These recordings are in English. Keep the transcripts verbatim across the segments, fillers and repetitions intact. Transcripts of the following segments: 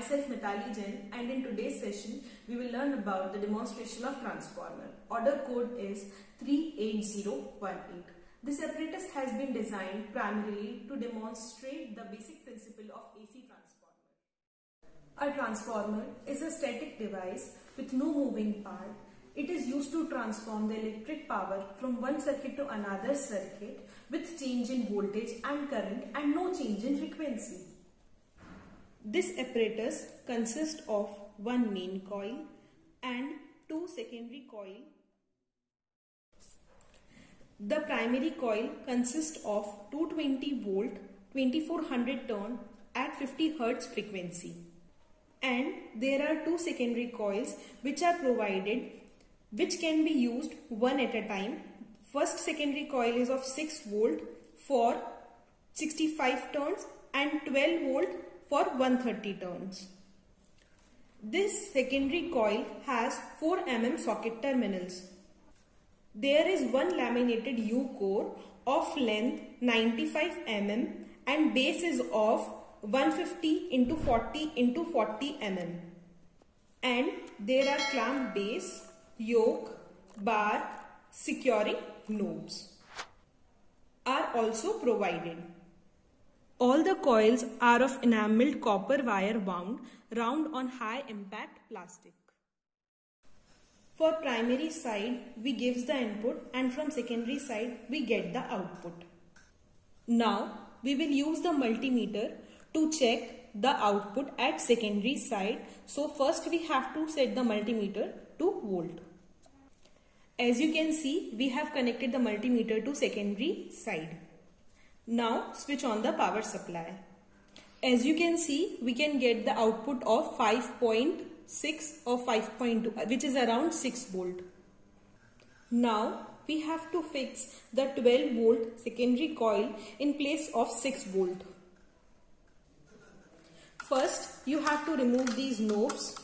myself Nitali Jain, and in today's session we will learn about the demonstration of transformer. Order code is three eight zero one eight. This apparatus has been designed primarily to demonstrate the basic principle of A C transformer. A transformer is a static device with no moving part. It is used to transform the electric power from one circuit to another circuit with change in voltage and current and no change in frequency. This apparatus consists of one main coil and two secondary coils. The primary coil consists of two hundred twenty volt, twenty-four hundred turn at fifty hertz frequency, and there are two secondary coils which are provided, which can be used one at a time. First secondary coil is of six volt for sixty-five turns and twelve volt for one hundred thirty turns. This secondary coil has four millimeter socket terminals. There is one laminated U-core of length ninety-five millimeters and base is of one fifty into forty into forty millimeters. And there are clamp base, yoke, bar, securing knobs are also provided. All the coils are of enameled copper wire wound round on high impact plastic. For primary side we gives the input and from secondary side we get the output. Now we will use the multimeter to check the output at secondary side. So first we have to set the multimeter to volt. As you can see, we have connected the multimeter to secondary side. Now switch on the power supply. As you can see, we can get the output of five point six or five point two, which is around six volt. Now we have to fix the twelve volt secondary coil in place of six volt. First, you have to remove these knobs.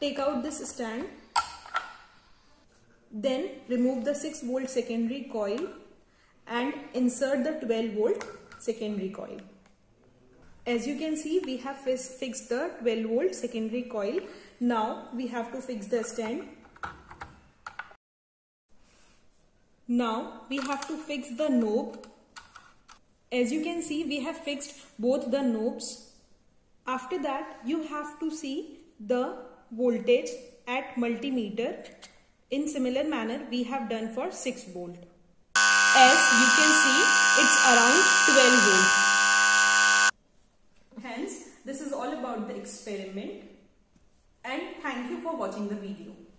Take out this stand. Then remove the six volt secondary coil and insert the twelve volt secondary coil. As you can see, we have fixed the twelve volt secondary coil. Now we have to fix the stand. Now we have to fix the knob. As you can see, we have fixed both the knobs. After that, you have to see the voltage at multimeter. In similar manner we have done for six volt. As you can see, it's around twelve volt. Hence, this is all about the experiment, and thank you for watching the video.